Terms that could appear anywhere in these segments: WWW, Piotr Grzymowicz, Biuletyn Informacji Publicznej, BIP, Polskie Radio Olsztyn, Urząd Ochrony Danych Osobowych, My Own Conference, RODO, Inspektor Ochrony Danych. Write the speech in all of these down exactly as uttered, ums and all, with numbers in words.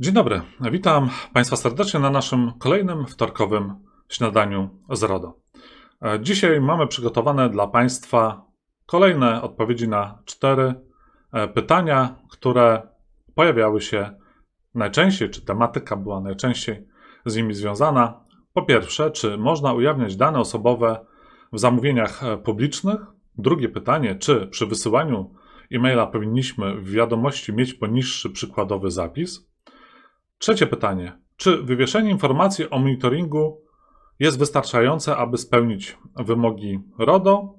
Dzień dobry, witam Państwa serdecznie na naszym kolejnym wtorkowym śniadaniu z RODO. Dzisiaj mamy przygotowane dla Państwa kolejne odpowiedzi na cztery pytania, które pojawiały się najczęściej, czy tematyka była najczęściej z nimi związana. Po pierwsze, czy można ujawniać dane osobowe w zamówieniach publicznych? Drugie pytanie, czy przy wysyłaniu e-maila powinniśmy w wiadomości mieć poniższy przykładowy zapis? Trzecie pytanie. Czy wywieszenie informacji o monitoringu jest wystarczające, aby spełnić wymogi RODO?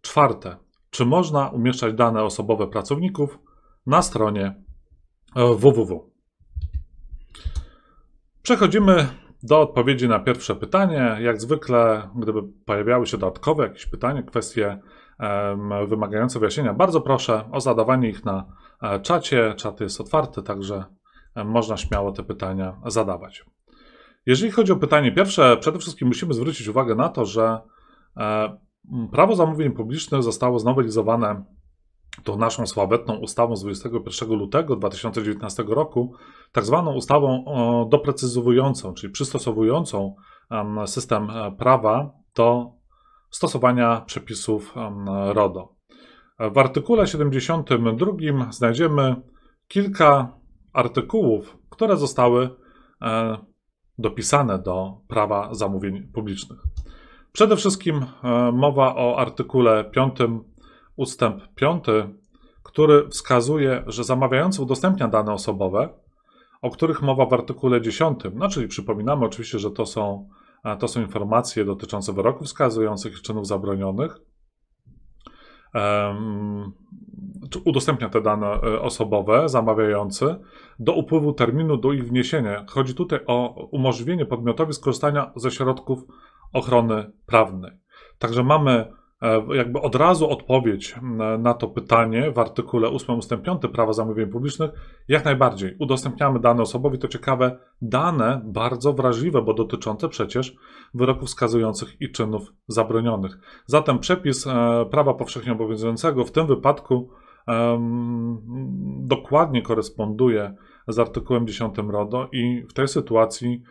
Czwarte. Czy można umieszczać dane osobowe pracowników na stronie www? Przechodzimy do odpowiedzi na pierwsze pytanie. Jak zwykle, gdyby pojawiały się dodatkowe jakieś pytania, kwestie wymagające wyjaśnienia, bardzo proszę o zadawanie ich na czacie. Czat jest otwarty, także można śmiało te pytania zadawać. Jeżeli chodzi o pytanie pierwsze, przede wszystkim musimy zwrócić uwagę na to, że Prawo zamówień publicznych zostało znowelizowane tą naszą sławetną ustawą z dwudziestego pierwszego lutego dwa tysiące dziewiętnastego roku, tak zwaną ustawą doprecyzowującą, czyli przystosowującą system prawa do stosowania przepisów RODO. W artykule siedemdziesiątym drugim znajdziemy kilka artykułów, które zostały dopisane do Prawa zamówień publicznych. Przede wszystkim mowa o artykule piątym ustęp piąty, który wskazuje, że zamawiający udostępnia dane osobowe, o których mowa w artykule dziesiątym. No, czyli przypominamy oczywiście, że to są, to są informacje dotyczące wyroków skazujących i czynów zabronionych. Um, udostępnia te dane osobowe zamawiający do upływu terminu do ich wniesienia. Chodzi tutaj o umożliwienie podmiotowi skorzystania ze środków ochrony prawnej. Także mamy jakby od razu odpowiedź na to pytanie w artykule ósmym ustęp piąty Prawa zamówień publicznych. Jak najbardziej udostępniamy dane osobowi, to ciekawe dane, bardzo wrażliwe, bo dotyczące przecież wyroków skazujących i czynów zabronionych. Zatem przepis prawa powszechnie obowiązującego w tym wypadku um, dokładnie koresponduje z artykułem dziesiątym RODO i w tej sytuacji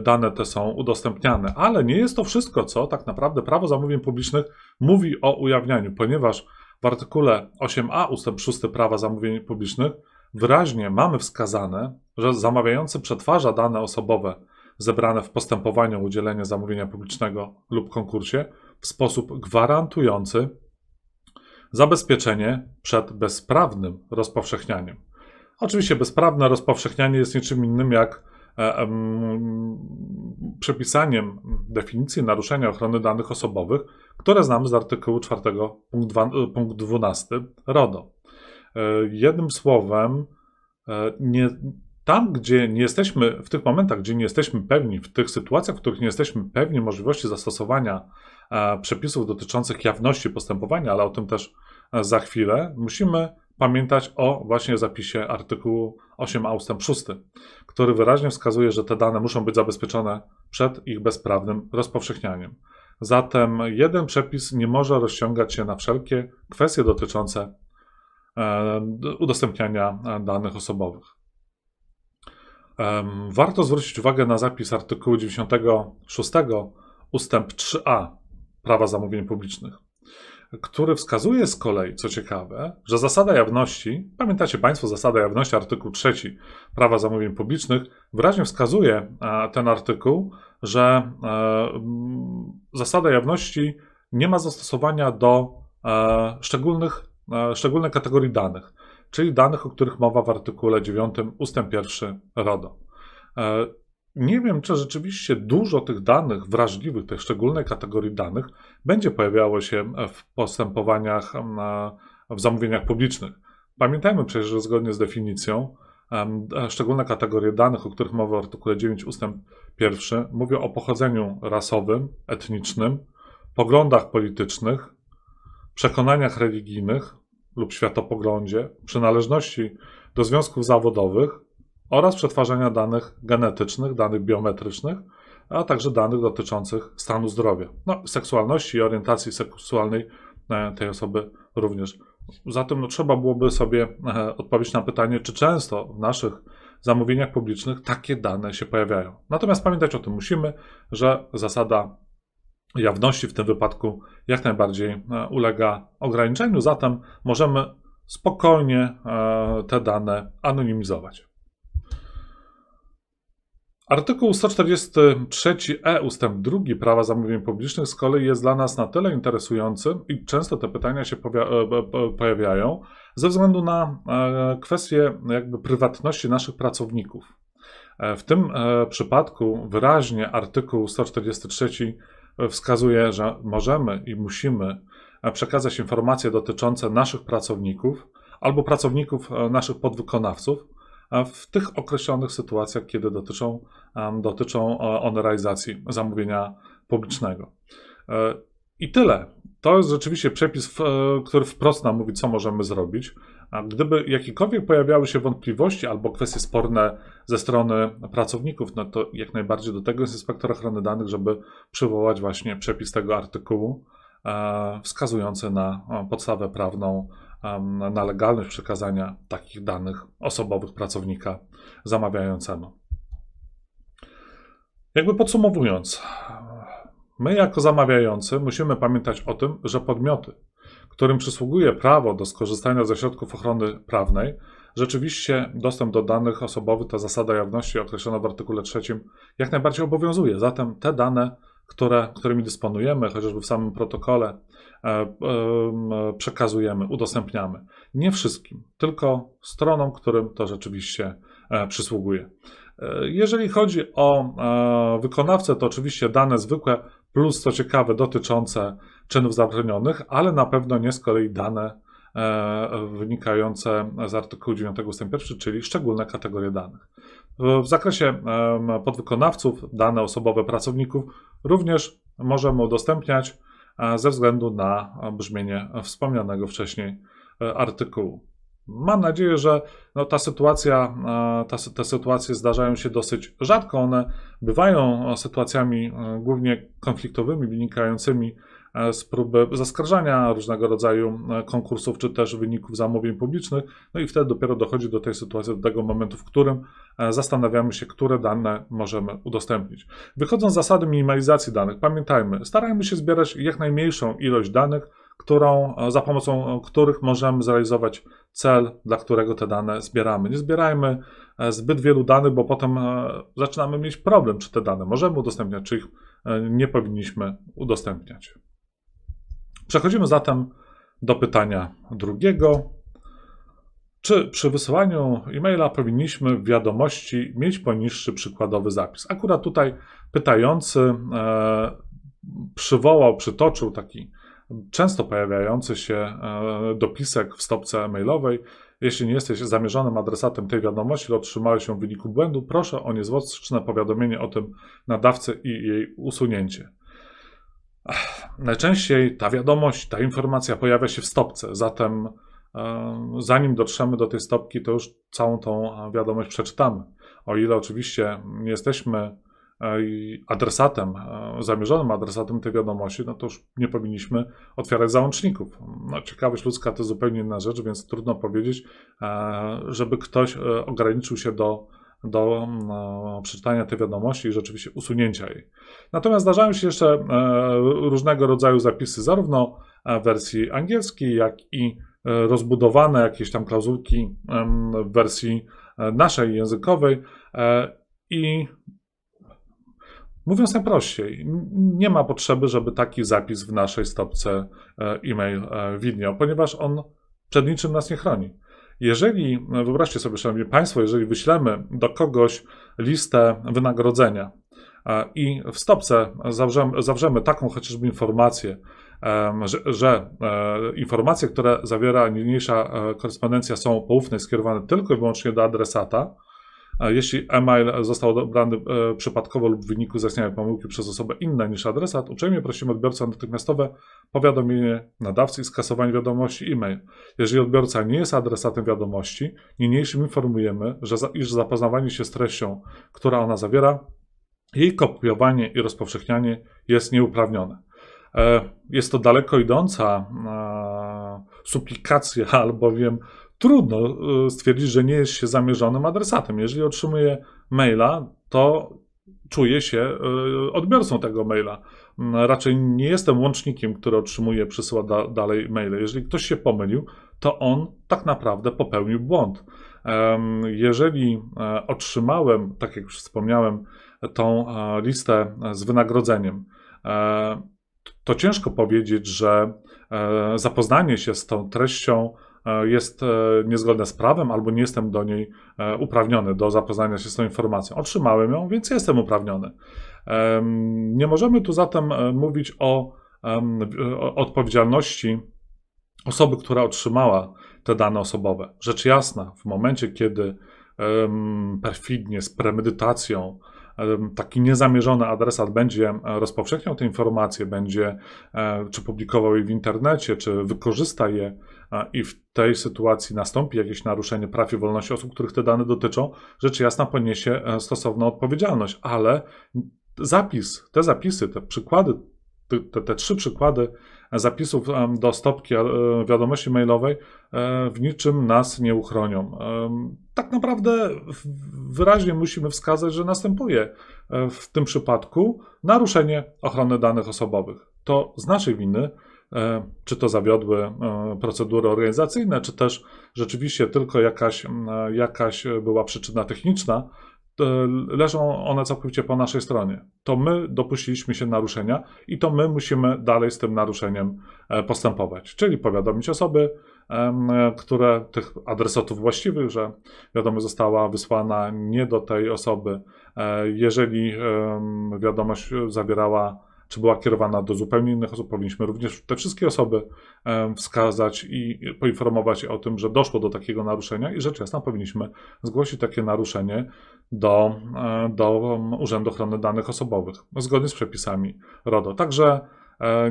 dane te są udostępniane. Ale nie jest to wszystko, co tak naprawdę Prawo zamówień publicznych mówi o ujawnianiu, ponieważ w artykule ósmym a ustęp szósty Prawa zamówień publicznych wyraźnie mamy wskazane, że zamawiający przetwarza dane osobowe zebrane w postępowaniu o udzielenie zamówienia publicznego lub konkursie w sposób gwarantujący zabezpieczenie przed bezprawnym rozpowszechnianiem. Oczywiście bezprawne rozpowszechnianie jest niczym innym jak e, m, przepisaniem definicji naruszenia ochrony danych osobowych, które znamy z artykułu czwartego punkt dwunasty RODO. E, jednym słowem, e, nie, tam gdzie nie jesteśmy, w tych momentach, gdzie nie jesteśmy pewni, w tych sytuacjach, w których nie jesteśmy pewni możliwości zastosowania e, przepisów dotyczących jawności postępowania, ale o tym też e, za chwilę, musimy pamiętać o właśnie zapisie artykułu ósmego a ustęp szósty, który wyraźnie wskazuje, że te dane muszą być zabezpieczone przed ich bezprawnym rozpowszechnianiem. Zatem jeden przepis nie może rozciągać się na wszelkie kwestie dotyczące e, udostępniania danych osobowych. E, warto zwrócić uwagę na zapis artykułu dziewięćdziesiątego szóstego ustęp trzy a Prawa zamówień publicznych, który wskazuje z kolei, co ciekawe, że zasada jawności, pamiętacie Państwo, zasada jawności, artykuł trzeci Prawa zamówień publicznych, wyraźnie wskazuje ten artykuł, że zasada jawności nie ma zastosowania do szczególnych, szczególnej kategorii danych, czyli danych, o których mowa w artykule dziewiątym ustęp pierwszy RODO. Nie wiem, czy rzeczywiście dużo tych danych wrażliwych, tej szczególnej kategorii danych będzie pojawiało się w postępowaniach, w zamówieniach publicznych. Pamiętajmy przecież, że zgodnie z definicją szczególne kategorie danych, o których mowa w artykule dziewiątym ustęp pierwszy, mówią o pochodzeniu rasowym, etnicznym, poglądach politycznych, przekonaniach religijnych lub światopoglądzie, przynależności do związków zawodowych, oraz przetwarzania danych genetycznych, danych biometrycznych, a także danych dotyczących stanu zdrowia, no, seksualności i orientacji seksualnej tej osoby również. Zatem no, trzeba byłoby sobie odpowiedzieć na pytanie, czy często w naszych zamówieniach publicznych takie dane się pojawiają. Natomiast pamiętać o tym musimy, że zasada jawności w tym wypadku jak najbardziej ulega ograniczeniu, zatem możemy spokojnie te dane anonimizować. Artykuł sto czterdzieści trzy e ustęp drugi prawa zamówień publicznych z kolei jest dla nas na tyle interesujący i często te pytania się pojawiają ze względu na kwestię jakby prywatności naszych pracowników. W tym przypadku wyraźnie artykuł sto czterdzieści trzy wskazuje, że możemy i musimy przekazać informacje dotyczące naszych pracowników albo pracowników naszych podwykonawców w tych określonych sytuacjach, kiedy dotyczą, dotyczą one realizacji zamówienia publicznego. I tyle. To jest rzeczywiście przepis, który wprost nam mówi, co możemy zrobić. Gdyby jakiekolwiek pojawiały się wątpliwości albo kwestie sporne ze strony pracowników, no to jak najbardziej do tego jest inspektor ochrony danych, żeby przywołać właśnie przepis tego artykułu wskazujący na podstawę prawną, na legalność przekazania takich danych osobowych pracownika zamawiającemu. Jakby podsumowując, my jako zamawiający musimy pamiętać o tym, że podmioty, którym przysługuje prawo do skorzystania ze środków ochrony prawnej, rzeczywiście dostęp do danych osobowych, ta zasada jawności określona w artykule trzecim, jak najbardziej obowiązuje. Zatem te dane, które, którymi dysponujemy, chociażby w samym protokole, e, e, przekazujemy, udostępniamy. Nie wszystkim, tylko stronom, którym to rzeczywiście e, przysługuje. E, jeżeli chodzi o e, wykonawcę, to oczywiście dane zwykłe, plus co ciekawe dotyczące czynów zabronionych, ale na pewno nie z kolei dane e, wynikające z artykułu dziewiątego ustęp pierwszy, czyli szczególne kategorie danych. W zakresie podwykonawców, dane osobowe pracowników również możemy udostępniać ze względu na brzmienie wspomnianego wcześniej artykułu. Mam nadzieję, że no ta sytuacja, ta, te sytuacje zdarzają się dosyć rzadko. One bywają sytuacjami głównie konfliktowymi, wynikającymi z próby zaskarżania różnego rodzaju konkursów, czy też wyników zamówień publicznych. No i wtedy dopiero dochodzi do tej sytuacji, do tego momentu, w którym zastanawiamy się, które dane możemy udostępnić. Wychodząc z zasady minimalizacji danych, pamiętajmy, starajmy się zbierać jak najmniejszą ilość danych, którą, za pomocą których możemy zrealizować cel, dla którego te dane zbieramy. Nie zbierajmy zbyt wielu danych, bo potem zaczynamy mieć problem, czy te dane możemy udostępniać, czy ich nie powinniśmy udostępniać. Przechodzimy zatem do pytania drugiego. Czy przy wysyłaniu e-maila powinniśmy w wiadomości mieć poniższy przykładowy zapis? Akurat tutaj pytający e, przywołał, przytoczył taki często pojawiający się e, dopisek w stopce e-mailowej. Jeśli nie jesteś zamierzonym adresatem tej wiadomości lub otrzymałeś ją w wyniku błędu, proszę o niezwłoczne powiadomienie o tym nadawcy i jej usunięcie. Najczęściej ta wiadomość, ta informacja pojawia się w stopce, zatem e, zanim dotrzemy do tej stopki, to już całą tą wiadomość przeczytamy. O ile oczywiście nie jesteśmy e, adresatem, e, zamierzonym adresatem tej wiadomości, no to już nie powinniśmy otwierać załączników. No, ciekawość ludzka to zupełnie inna rzecz, więc trudno powiedzieć, e, żeby ktoś e, ograniczył się do do no, przeczytania tej wiadomości i rzeczywiście usunięcia jej. Natomiast zdarzają się jeszcze e, różnego rodzaju zapisy, zarówno w wersji angielskiej, jak i e, rozbudowane jakieś tam klauzulki e, w wersji e, naszej językowej e, i mówiąc najprościej, nie ma potrzeby, żeby taki zapis w naszej stopce e, e-mail e, widniał, ponieważ on przed niczym nas nie chroni. Jeżeli, wyobraźcie sobie, szanowni państwo, jeżeli wyślemy do kogoś listę wynagrodzenia i w stopce zawrzemy, zawrzemy taką chociażby informację, że, że informacje, które zawiera niniejsza korespondencja, są poufne i skierowane tylko i wyłącznie do adresata, jeśli e-mail został odebrany przypadkowo lub w wyniku zaistniałej pomyłki przez osobę inną niż adresat, uprzejmie prosimy odbiorcę o natychmiastowe powiadomienie nadawcy i skasowanie wiadomości e-mail. Jeżeli odbiorca nie jest adresatem wiadomości, niniejszym informujemy, że za, iż zapoznawanie się z treścią, która ona zawiera, jej kopiowanie i rozpowszechnianie jest nieuprawnione. E, jest to daleko idąca e, suplikacja, albowiem trudno stwierdzić, że nie jest się zamierzonym adresatem. Jeżeli otrzymuje maila, to czuję się odbiorcą tego maila. Raczej nie jestem łącznikiem, który otrzymuje, przesyła da, dalej maile. Jeżeli ktoś się pomylił, to on tak naprawdę popełnił błąd. Jeżeli otrzymałem, tak jak już wspomniałem, tą listę z wynagrodzeniem, to ciężko powiedzieć, że zapoznanie się z tą treścią jest niezgodne z prawem, albo nie jestem do niej uprawniony, do zapoznania się z tą informacją. Otrzymałem ją, więc jestem uprawniony. Nie możemy tu zatem mówić o odpowiedzialności osoby, która otrzymała te dane osobowe. Rzecz jasna, w momencie, kiedy perfidnie, z premedytacją, taki niezamierzony adresat będzie rozpowszechniał te informacje, będzie czy publikował je w internecie, czy wykorzysta je i w tej sytuacji nastąpi jakieś naruszenie praw i wolności osób, których te dane dotyczą, rzecz jasna poniesie stosowną odpowiedzialność, ale zapis, te zapisy, te przykłady, te, te trzy przykłady zapisów do stopki wiadomości mailowej w niczym nas nie uchronią. Tak naprawdę wyraźnie musimy wskazać, że następuje w tym przypadku naruszenie ochrony danych osobowych. To z naszej winy, czy to zawiodły procedury organizacyjne, czy też rzeczywiście tylko jakaś, jakaś była przyczyna techniczna, leżą one całkowicie po naszej stronie. To my dopuściliśmy się naruszenia i to my musimy dalej z tym naruszeniem postępować, czyli powiadomić osoby, które tych adresatów właściwych, że wiadomość została wysłana nie do tej osoby, jeżeli wiadomość zawierała czy była kierowana do zupełnie innych osób, powinniśmy również te wszystkie osoby wskazać i poinformować o tym, że doszło do takiego naruszenia i rzecz jasna powinniśmy zgłosić takie naruszenie do, do Urzędu Ochrony Danych Osobowych, zgodnie z przepisami RODO. Także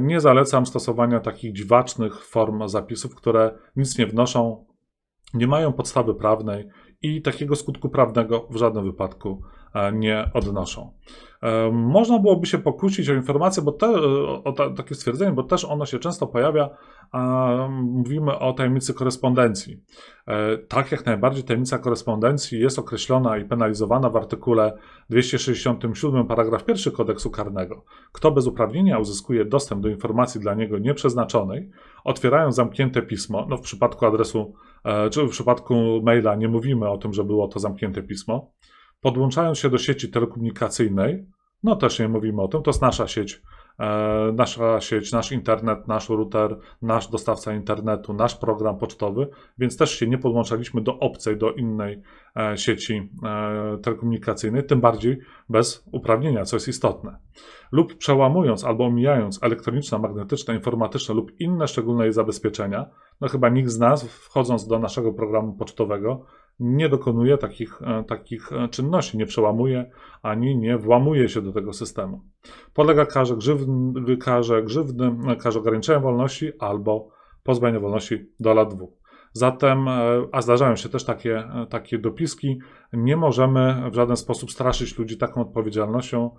nie zalecam stosowania takich dziwacznych form zapisów, które nic nie wnoszą, nie mają podstawy prawnej i takiego skutku prawnego w żadnym wypadku nie odnoszą. Można byłoby się pokusić o informację, bo te, o ta, takie stwierdzenie, bo też ono się często pojawia, a mówimy o tajemnicy korespondencji. Tak, jak najbardziej tajemnica korespondencji jest określona i penalizowana w artykule dwieście sześćdziesiątym siódmym paragraf pierwszy kodeksu karnego. Kto bez uprawnienia uzyskuje dostęp do informacji dla niego nieprzeznaczonej, otwierając zamknięte pismo, no w przypadku adresu, czy w przypadku maila nie mówimy o tym, że było to zamknięte pismo, podłączając się do sieci telekomunikacyjnej, no też nie mówimy o tym, to jest nasza sieć, e, nasza sieć, nasz internet, nasz router, nasz dostawca internetu, nasz program pocztowy, więc też się nie podłączaliśmy do obcej, do innej e, sieci e, telekomunikacyjnej, tym bardziej bez uprawnienia, co jest istotne. Lub przełamując albo omijając elektroniczne, magnetyczne, informatyczne lub inne szczególne jej zabezpieczenia, no chyba nikt z nas, wchodząc do naszego programu pocztowego, nie dokonuje takich, takich czynności, nie przełamuje ani nie włamuje się do tego systemu. Podlega karze grzywny, karze, grzywny, karze ograniczenia wolności albo pozbawienia wolności do lat dwóch. Zatem, a zdarzają się też takie, takie dopiski, nie możemy w żaden sposób straszyć ludzi taką odpowiedzialnością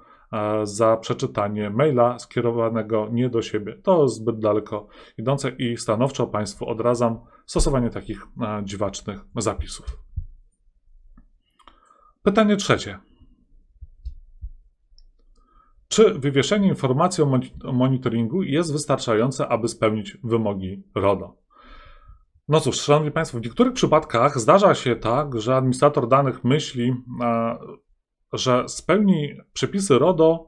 za przeczytanie maila skierowanego nie do siebie. To zbyt daleko idące i stanowczo Państwu odradzam stosowanie takich dziwacznych zapisów. Pytanie trzecie. Czy wywieszenie informacji o monitoringu jest wystarczające, aby spełnić wymogi RODO? No cóż, Szanowni Państwo, w niektórych przypadkach zdarza się tak, że administrator danych myśli, że spełni przepisy RODO,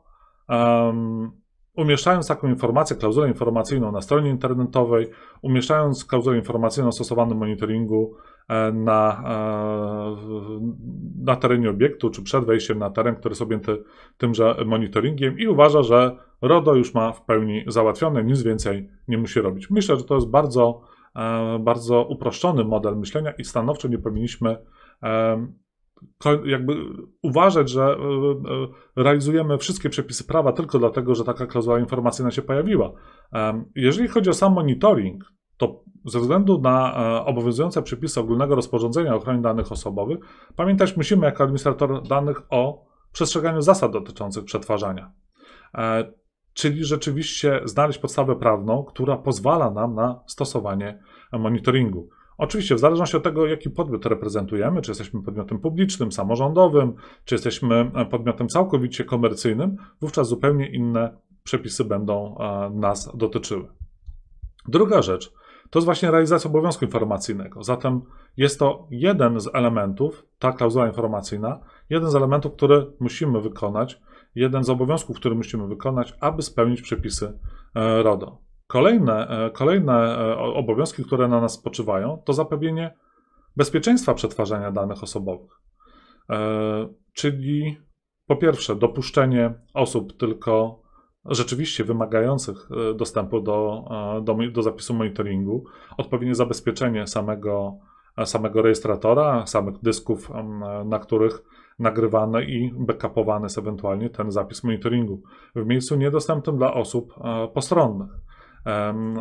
um, umieszczając taką informację, klauzulę informacyjną na stronie internetowej, umieszczając klauzulę informacyjną stosowaną monitoringu na, na terenie obiektu, czy przed wejściem na teren, który jest objęty tymże monitoringiem i uważa, że RODO już ma w pełni załatwione, nic więcej nie musi robić. Myślę, że to jest bardzo, bardzo uproszczony model myślenia i stanowczo nie powinniśmy jakby uważać, że realizujemy wszystkie przepisy prawa tylko dlatego, że taka klauzula informacyjna się pojawiła. Jeżeli chodzi o sam monitoring, to ze względu na obowiązujące przepisy ogólnego rozporządzenia o ochronie danych osobowych, pamiętać musimy jako administrator danych o przestrzeganiu zasad dotyczących przetwarzania. Czyli rzeczywiście znaleźć podstawę prawną, która pozwala nam na stosowanie monitoringu. Oczywiście w zależności od tego, jaki podmiot reprezentujemy, czy jesteśmy podmiotem publicznym, samorządowym, czy jesteśmy podmiotem całkowicie komercyjnym, wówczas zupełnie inne przepisy będą nas dotyczyły. Druga rzecz to jest właśnie realizacja obowiązku informacyjnego. Zatem jest to jeden z elementów, ta klauzula informacyjna, jeden z elementów, który musimy wykonać, jeden z obowiązków, który musimy wykonać, aby spełnić przepisy RODO. Kolejne, kolejne obowiązki, które na nas spoczywają, to zapewnienie bezpieczeństwa przetwarzania danych osobowych. Czyli po pierwsze dopuszczenie osób tylko rzeczywiście wymagających dostępu do, do, do zapisu monitoringu, odpowiednie zabezpieczenie samego, samego rejestratora, samych dysków, na których nagrywany i backupowany jest ewentualnie ten zapis monitoringu w miejscu niedostępnym dla osób postronnych.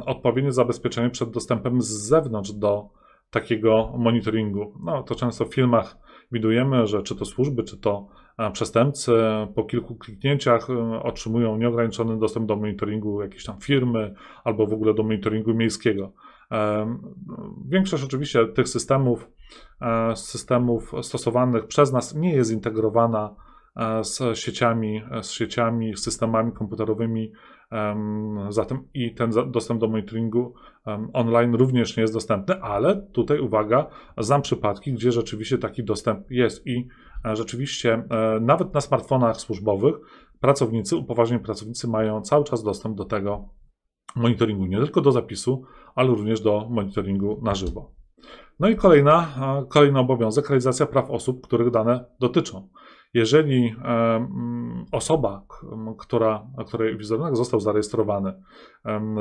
Odpowiednie zabezpieczenie przed dostępem z zewnątrz do takiego monitoringu. No, to często w filmach widujemy, że czy to służby, czy to przestępcy po kilku kliknięciach otrzymują nieograniczony dostęp do monitoringu jakiejś tam firmy albo w ogóle do monitoringu miejskiego. Większość oczywiście tych systemów, systemów stosowanych przez nas nie jest integrowana z sieciami, z sieciami, systemami komputerowymi, zatem i ten dostęp do monitoringu online również nie jest dostępny, ale tutaj uwaga, znam przypadki, gdzie rzeczywiście taki dostęp jest i rzeczywiście nawet na smartfonach służbowych pracownicy, upoważnieni pracownicy mają cały czas dostęp do tego monitoringu, nie tylko do zapisu, ale również do monitoringu na żywo. No i kolejna, kolejny obowiązek, realizacja praw osób, których dane dotyczą. Jeżeli osoba, która, której wizerunek został zarejestrowany,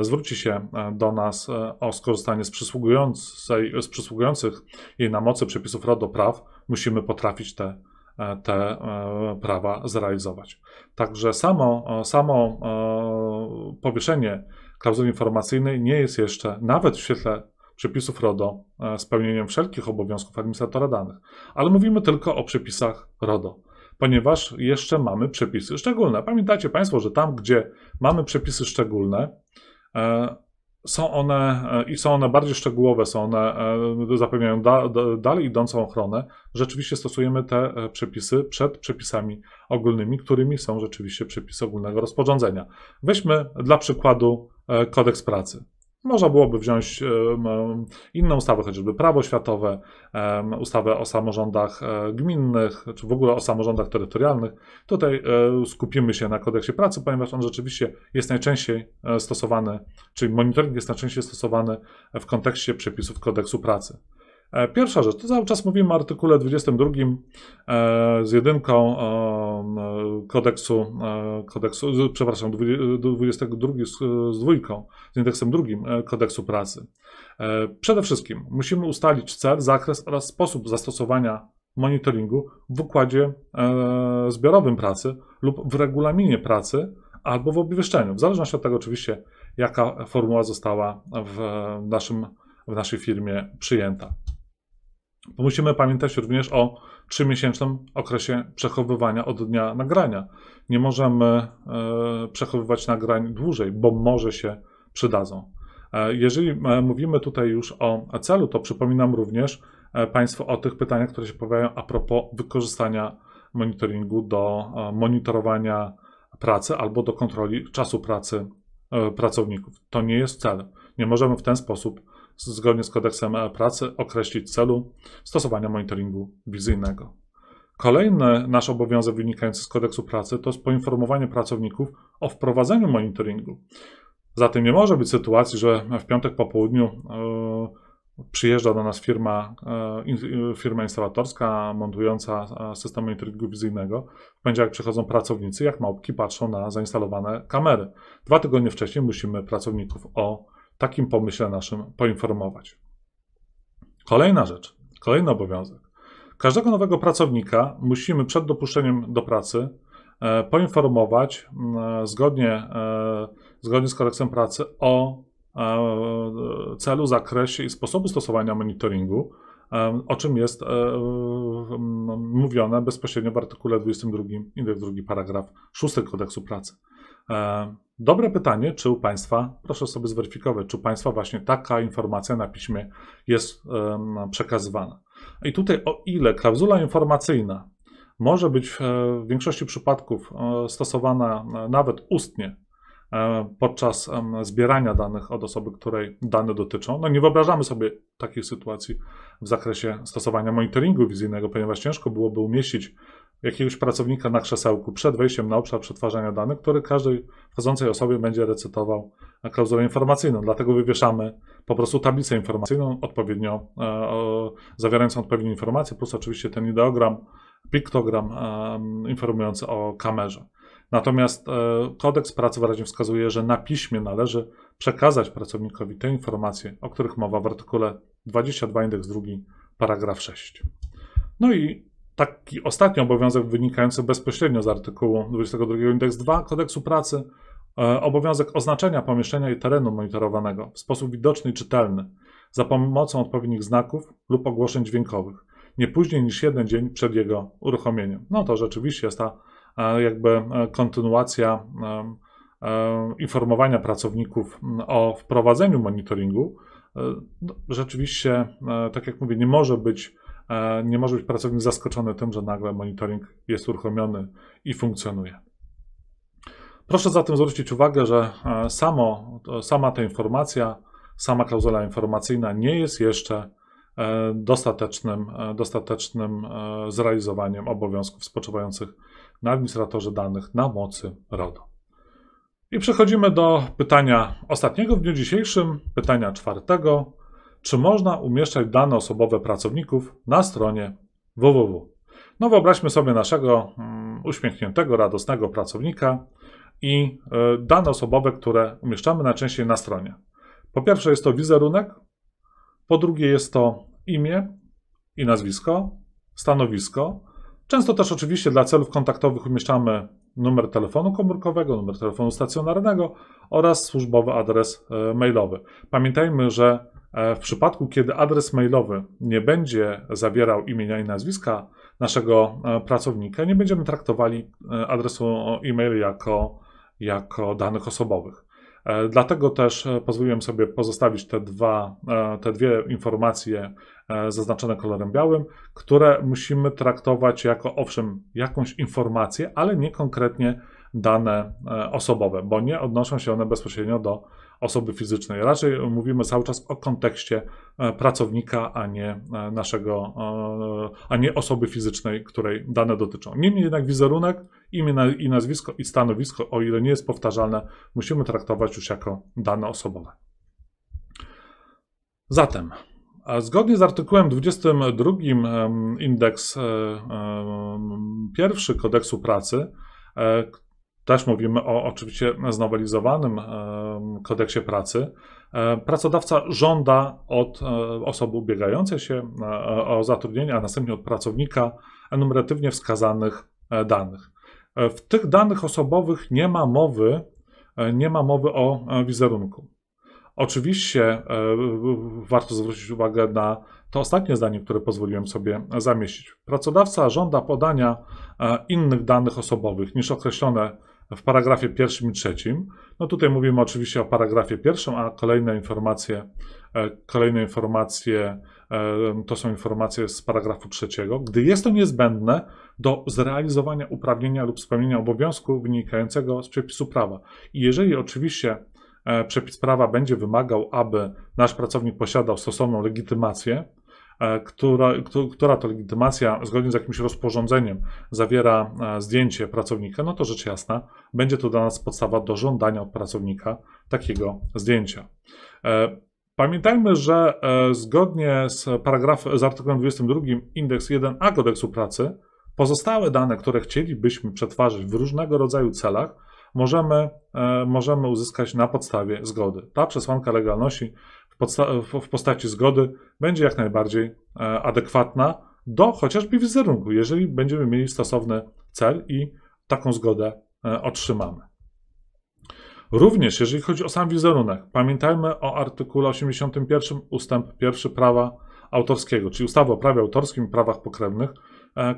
zwróci się do nas o skorzystanie z, przysługującej, z przysługujących jej na mocy przepisów RODO praw, musimy potrafić te, te prawa zrealizować. Także samo, samo powieszenie klauzuli informacyjnej nie jest jeszcze, nawet w świetle przepisów RODO, spełnieniem wszelkich obowiązków administratora danych. Ale mówimy tylko o przepisach RODO, ponieważ jeszcze mamy przepisy szczególne. Pamiętajcie Państwo, że tam, gdzie mamy przepisy szczególne, e, są one e, i są one bardziej szczegółowe, są one e, zapewniają da, da, dalej idącą ochronę. Rzeczywiście stosujemy te przepisy przed przepisami ogólnymi, którymi są rzeczywiście przepisy ogólnego rozporządzenia. Weźmy dla przykładu e, kodeks pracy. Można byłoby wziąć inne ustawy, chociażby prawo oświatowe, ustawę o samorządach gminnych, czy w ogóle o samorządach terytorialnych. Tutaj skupimy się na kodeksie pracy, ponieważ on rzeczywiście jest najczęściej stosowany, czyli monitoring jest najczęściej stosowany w kontekście przepisów kodeksu pracy. Pierwsza rzecz, to cały czas mówimy o artykule dwudziestym drugim z jedynką kodeksu, kodeksu przepraszam, dwudziestym drugim z dwójką, z indeksem drugim kodeksu pracy. Przede wszystkim musimy ustalić cel, zakres oraz sposób zastosowania monitoringu w układzie zbiorowym pracy lub w regulaminie pracy albo w obwieszczeniu, w zależności od tego oczywiście, jaka formuła została w naszym w naszej firmie przyjęta. Musimy pamiętać również o trzymiesięcznym okresie przechowywania od dnia nagrania. Nie możemy e, przechowywać nagrań dłużej, bo może się przydadzą. E, jeżeli e, mówimy tutaj już o celu, to przypominam również e, Państwu o tych pytaniach, które się pojawiają a propos wykorzystania monitoringu do e, monitorowania pracy albo do kontroli czasu pracy e, pracowników. To nie jest cel. Nie możemy w ten sposób zgodnie z kodeksem pracy określić celu stosowania monitoringu wizyjnego. Kolejny nasz obowiązek wynikający z kodeksu pracy to jest poinformowanie pracowników o wprowadzeniu monitoringu. Zatem nie może być sytuacji, że w piątek po południu yy, przyjeżdża do nas firma, yy, firma instalatorska montująca system monitoringu wizyjnego. W poniedziałek przychodzą pracownicy, jak małpki patrzą na zainstalowane kamery. Dwa tygodnie wcześniej musimy pracowników o takim pomyśle naszym poinformować. Kolejna rzecz, kolejny obowiązek. Każdego nowego pracownika musimy przed dopuszczeniem do pracy e, poinformować e, zgodnie, e, zgodnie z kodeksem pracy o e, celu, zakresie i sposobu stosowania monitoringu, e, o czym jest e, mówione bezpośrednio w artykule dwudziestym drugim, drugi paragraf szósty kodeksu pracy. Dobre pytanie, czy u Państwa, proszę sobie zweryfikować, czy u Państwa właśnie taka informacja na piśmie jest przekazywana. I tutaj o ile klauzula informacyjna może być w większości przypadków stosowana nawet ustnie podczas zbierania danych od osoby, której dane dotyczą. No nie wyobrażamy sobie takich sytuacji w zakresie stosowania monitoringu wizyjnego, ponieważ ciężko byłoby umieścić jakiegoś pracownika na krzesełku przed wejściem na obszar przetwarzania danych, który każdej wchodzącej osobie będzie recytował klauzulę informacyjną. Dlatego wywieszamy po prostu tablicę informacyjną odpowiednio, e, e, zawierającą odpowiednie informacje, plus oczywiście ten ideogram, piktogram e, informujący o kamerze. Natomiast e, kodeks pracy wyraźnie wskazuje, że na piśmie należy przekazać pracownikowi te informacje, o których mowa w artykule dwudziestym drugim indeks drugi, paragraf szósty. No i taki ostatni obowiązek wynikający bezpośrednio z artykułu dwudziestego drugiego indeks drugi kodeksu pracy, e, obowiązek oznaczenia pomieszczenia i terenu monitorowanego w sposób widoczny i czytelny za pomocą odpowiednich znaków lub ogłoszeń dźwiękowych, nie później niż jeden dzień przed jego uruchomieniem. No to rzeczywiście jest ta e, jakby kontynuacja e, e, informowania pracowników o wprowadzeniu monitoringu. E, rzeczywiście, e, tak jak mówię, nie może być Nie może być pracownik zaskoczony tym, że nagle monitoring jest uruchomiony i funkcjonuje. Proszę zatem zwrócić uwagę, że samo, sama ta informacja, sama klauzula informacyjna nie jest jeszcze dostatecznym, dostatecznym zrealizowaniem obowiązków spoczywających na administratorze danych na mocy RODO. I przechodzimy do pytania ostatniego w dniu dzisiejszym, pytania czwartego. Czy można umieszczać dane osobowe pracowników na stronie www? No wyobraźmy sobie naszego mm, uśmiechniętego, radosnego pracownika i y, dane osobowe, które umieszczamy najczęściej na stronie. Po pierwsze jest to wizerunek, po drugie jest to imię i nazwisko, stanowisko. Często też oczywiście dla celów kontaktowych umieszczamy numer telefonu komórkowego, numer telefonu stacjonarnego oraz służbowy adres y, mailowy. Pamiętajmy, że w przypadku, kiedy adres mailowy nie będzie zawierał imienia i nazwiska naszego pracownika, nie będziemy traktowali adresu e-mail jako, jako danych osobowych. Dlatego też pozwoliłem sobie pozostawić te, dwa, te dwie informacje zaznaczone kolorem białym, które musimy traktować jako, owszem, jakąś informację, ale nie konkretnie dane osobowe, bo nie odnoszą się one bezpośrednio do osoby fizycznej. Raczej mówimy cały czas o kontekście pracownika, a nie naszego, a nie osoby fizycznej, której dane dotyczą. Niemniej jednak wizerunek, imię i nazwisko i stanowisko, o ile nie jest powtarzalne, musimy traktować już jako dane osobowe. Zatem, zgodnie z artykułem dwudziestym drugim indeks pierwszy kodeksu pracy, też mówimy o oczywiście znowelizowanym kodeksie pracy. Pracodawca żąda od osoby ubiegającej się o zatrudnienie, a następnie od pracownika enumeratywnie wskazanych danych. W tych danych osobowych nie ma mowy, nie ma mowy o wizerunku. Oczywiście warto zwrócić uwagę na to ostatnie zdanie, które pozwoliłem sobie zamieścić. Pracodawca żąda podania innych danych osobowych niż określone w paragrafie pierwszym i trzecim. No tutaj mówimy oczywiście o paragrafie pierwszym, a kolejne informacje, kolejne informacje to są informacje z paragrafu trzeciego, gdy jest to niezbędne do zrealizowania uprawnienia lub spełnienia obowiązku wynikającego z przepisu prawa. I jeżeli oczywiście przepis prawa będzie wymagał, aby nasz pracownik posiadał stosowną legitymację, Która, która to legitymacja zgodnie z jakimś rozporządzeniem zawiera zdjęcie pracownika, no to rzecz jasna, będzie to dla nas podstawa do żądania od pracownika takiego zdjęcia. Pamiętajmy, że zgodnie z, paragraf, z artykułem dwudziestym drugim indeks jeden a kodeksu pracy pozostałe dane, które chcielibyśmy przetwarzać w różnego rodzaju celach, możemy, możemy uzyskać na podstawie zgody. Ta przesłanka legalności w postaci zgody będzie jak najbardziej adekwatna do chociażby wizerunku, jeżeli będziemy mieli stosowny cel i taką zgodę otrzymamy. Również jeżeli chodzi o sam wizerunek, pamiętajmy o artykule osiemdziesiątym pierwszym ustęp pierwszy prawa autorskiego, czyli ustawy o prawie autorskim i prawach pokrewnych,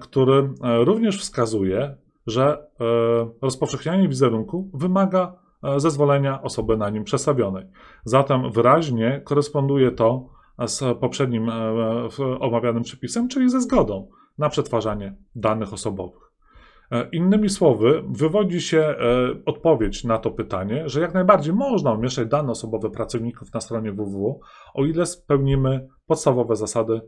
który również wskazuje, że rozpowszechnianie wizerunku wymaga zezwolenia osoby na nim przedstawionej. Zatem wyraźnie koresponduje to z poprzednim omawianym przepisem, czyli ze zgodą na przetwarzanie danych osobowych. Innymi słowy, wywodzi się odpowiedź na to pytanie, że jak najbardziej można umieszczać dane osobowe pracowników na stronie www, o ile spełnimy podstawowe zasady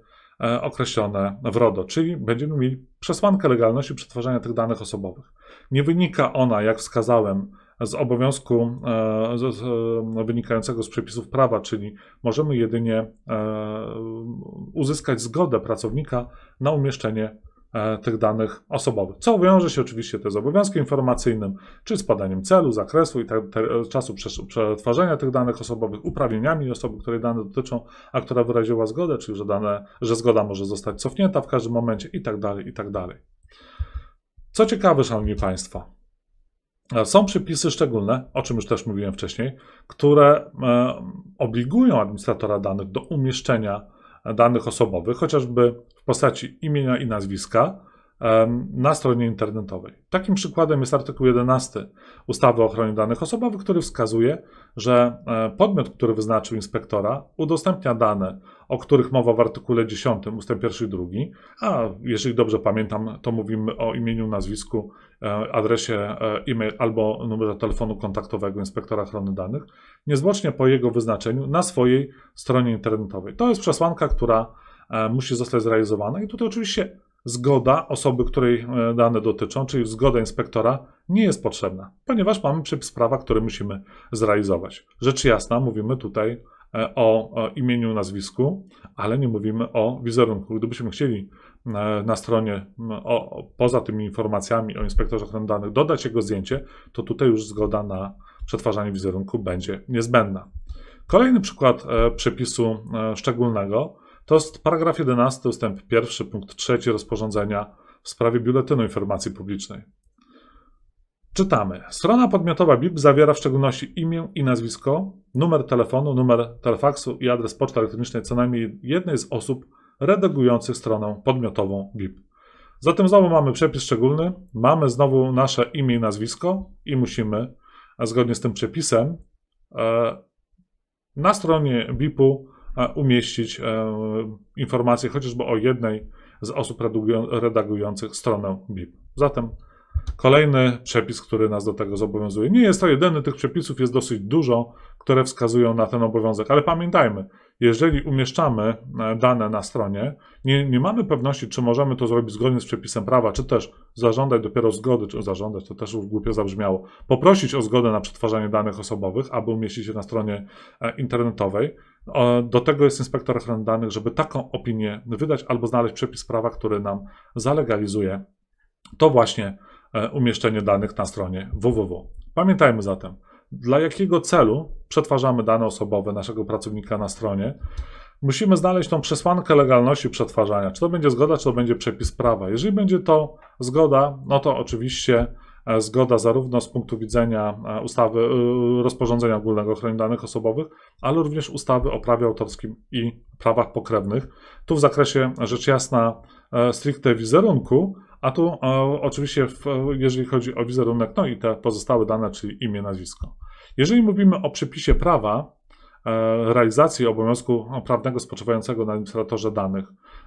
określone w RODO, czyli będziemy mieli przesłankę legalności przetwarzania tych danych osobowych. Nie wynika ona, jak wskazałem, z obowiązku e, z, e, wynikającego z przepisów prawa, czyli możemy jedynie e, uzyskać zgodę pracownika na umieszczenie e, tych danych osobowych, co wiąże się oczywiście też z obowiązkiem informacyjnym, czy z podaniem celu, zakresu i te, te, czasu przetwarzania tych danych osobowych, uprawnieniami osoby, której dane dotyczą, a która wyraziła zgodę, czyli że, dane, że zgoda może zostać cofnięta w każdym momencie i tak dalej, i tak dalej. Co ciekawe, szanowni państwo, są przepisy szczególne, o czym już też mówiłem wcześniej, które obligują administratora danych do umieszczenia danych osobowych, chociażby w postaci imienia i nazwiska, na stronie internetowej. Takim przykładem jest artykuł jedenasty ustawy o ochronie danych osobowych, który wskazuje, że podmiot, który wyznaczył inspektora, udostępnia dane, o których mowa w artykule dziesiątym ustęp pierwszy i drugi, a jeżeli dobrze pamiętam, to mówimy o imieniu, nazwisku, adresie e-mail albo numerze telefonu kontaktowego inspektora ochrony danych, niezwłocznie po jego wyznaczeniu na swojej stronie internetowej. To jest przesłanka, która musi zostać zrealizowana i tutaj oczywiście zgoda osoby, której dane dotyczą, czyli zgoda inspektora, nie jest potrzebna, ponieważ mamy przepis prawa, który musimy zrealizować. Rzecz jasna, mówimy tutaj o imieniu, nazwisku, ale nie mówimy o wizerunku. Gdybyśmy chcieli na stronie, o, poza tymi informacjami o inspektorze ochrony danych, dodać jego zdjęcie, to tutaj już zgoda na przetwarzanie wizerunku będzie niezbędna. Kolejny przykład przepisu szczególnego to jest paragraf jedenasty ustęp pierwszy punkt trzeci rozporządzenia w sprawie Biuletynu Informacji Publicznej. Czytamy. Strona podmiotowa B I P zawiera w szczególności imię i nazwisko, numer telefonu, numer telefaksu i adres poczty elektronicznej co najmniej jednej z osób redagujących stronę podmiotową B I P. Zatem znowu mamy przepis szczególny, mamy znowu nasze imię i nazwisko i musimy, zgodnie z tym przepisem, na stronie B I P-u umieścić e, informacje chociażby o jednej z osób redagujących stronę B I P. Zatem kolejny przepis, który nas do tego zobowiązuje. Nie jest to jedyny, tych przepisów jest dosyć dużo, które wskazują na ten obowiązek, ale pamiętajmy, jeżeli umieszczamy dane na stronie, nie, nie mamy pewności, czy możemy to zrobić zgodnie z przepisem prawa, czy też zażądać dopiero zgody, czy zażądać, to też głupio zabrzmiało, poprosić o zgodę na przetwarzanie danych osobowych, aby umieścić je na stronie internetowej. Do tego jest inspektor ochrony danych, żeby taką opinię wydać albo znaleźć przepis prawa, który nam zalegalizuje to właśnie umieszczenie danych na stronie www. Pamiętajmy zatem, dla jakiego celu przetwarzamy dane osobowe naszego pracownika na stronie, musimy znaleźć tą przesłankę legalności przetwarzania. Czy to będzie zgoda, czy to będzie przepis prawa. Jeżeli będzie to zgoda, no to oczywiście zgoda zarówno z punktu widzenia ustawy, rozporządzenia ogólnego ochrony danych osobowych, ale również ustawy o prawie autorskim i prawach pokrewnych. Tu w zakresie, rzecz jasna, stricte wizerunku, a tu e, oczywiście, w, jeżeli chodzi o wizerunek, no i te pozostałe dane, czyli imię, nazwisko. Jeżeli mówimy o przepisie prawa, e, realizacji obowiązku prawnego spoczywającego na administratorze danych,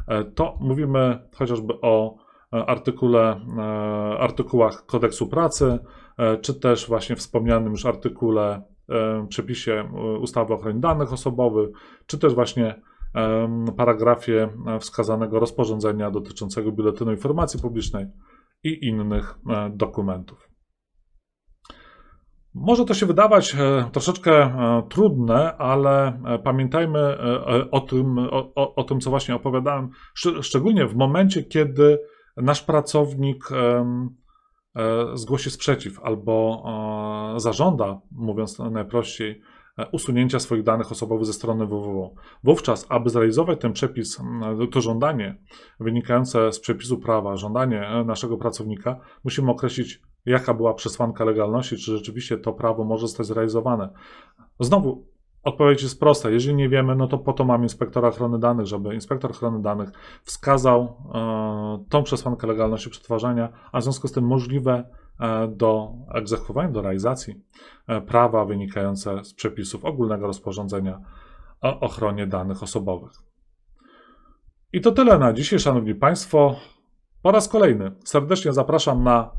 e, to mówimy chociażby o artykule, e, artykułach kodeksu pracy, e, czy też właśnie wspomnianym już artykule, e, przepisie ustawy o ochronie danych osobowych, czy też właśnie paragrafie wskazanego rozporządzenia dotyczącego Biuletynu Informacji Publicznej i innych dokumentów. Może to się wydawać troszeczkę trudne, ale pamiętajmy o tym, o, o, o tym co właśnie opowiadałem, szczególnie w momencie, kiedy nasz pracownik zgłosi sprzeciw albo zażąda, mówiąc najprościej, usunięcia swoich danych osobowych ze strony www. Wówczas, aby zrealizować ten przepis, to żądanie wynikające z przepisu prawa, żądanie naszego pracownika, musimy określić, jaka była przesłanka legalności, czy rzeczywiście to prawo może zostać zrealizowane. Znowu, Odpowiedź jest prosta. Jeżeli nie wiemy, no to po to mamy inspektora ochrony danych, żeby inspektor ochrony danych wskazał e, tą przesłankę legalności przetwarzania, a w związku z tym możliwe e, do egzekwowania, do realizacji e, prawa wynikające z przepisów ogólnego rozporządzenia o ochronie danych osobowych. I to tyle na dzisiaj, Szanowni Państwo. Po raz kolejny serdecznie zapraszam na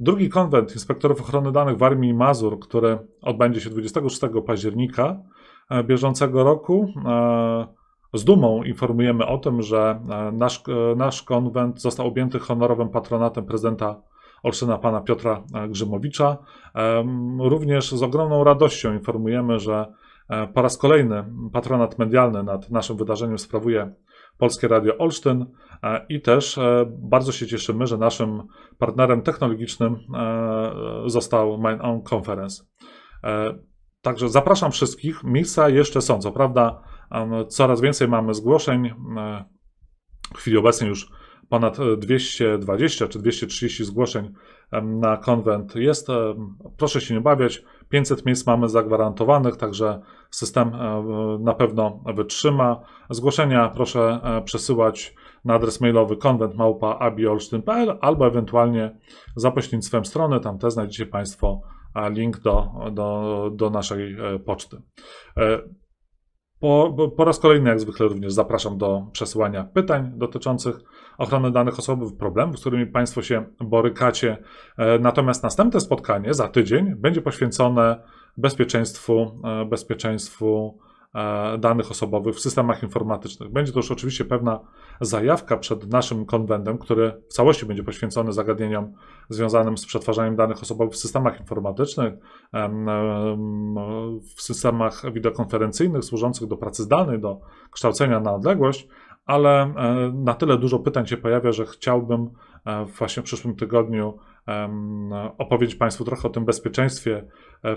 drugi konwent inspektorów ochrony danych w Warmii i Mazur, który odbędzie się dwudziestego szóstego października bieżącego roku. Z dumą informujemy o tym, że nasz, nasz konwent został objęty honorowym patronatem prezydenta Olsztyna, pana Piotra Grzymowicza. Również z ogromną radością informujemy, że po raz kolejny patronat medialny nad naszym wydarzeniem sprawuje Polskie Radio Olsztyn i też bardzo się cieszymy, że naszym partnerem technologicznym został My Own Conference. Także zapraszam wszystkich. Miejsca jeszcze są. Co prawda coraz więcej mamy zgłoszeń. W chwili obecnej już ponad dwieście dwadzieścia czy dwieście trzydzieści zgłoszeń na konwent jest. Proszę się nie obawiać, pięćset miejsc mamy zagwarantowanych, także system na pewno wytrzyma. Zgłoszenia proszę przesyłać na adres mailowy konwent małpa a b olsztyn kropka p l albo ewentualnie za pośrednictwem strony, tam też znajdziecie Państwo link do, do, do naszej poczty. Po, po raz kolejny, jak zwykle, również zapraszam do przesyłania pytań dotyczących ochrony danych osobowych, problemów, z którymi Państwo się borykacie. Natomiast następne spotkanie za tydzień będzie poświęcone bezpieczeństwu, bezpieczeństwu danych osobowych w systemach informatycznych. Będzie to już oczywiście pewna zajawka przed naszym konwentem, który w całości będzie poświęcony zagadnieniom związanym z przetwarzaniem danych osobowych w systemach informatycznych, w systemach wideokonferencyjnych służących do pracy zdalnej, do kształcenia na odległość, ale na tyle dużo pytań się pojawia, że chciałbym właśnie w przyszłym tygodniu opowiedzieć Państwu trochę o tym bezpieczeństwie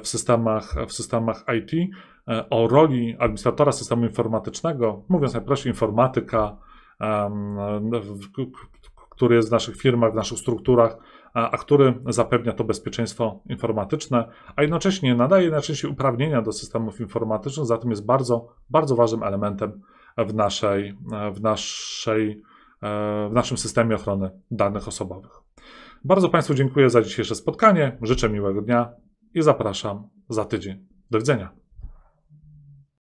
w systemach, w systemach I T, o roli administratora systemu informatycznego, mówiąc najprościej informatyka, który jest w naszych firmach, w naszych strukturach, a który zapewnia to bezpieczeństwo informatyczne, a jednocześnie nadaje najczęściej uprawnienia do systemów informatycznych, zatem jest bardzo, bardzo ważnym elementem w naszej, w naszej, w naszym systemie ochrony danych osobowych. Bardzo Państwu dziękuję za dzisiejsze spotkanie, życzę miłego dnia i zapraszam za tydzień. Do widzenia.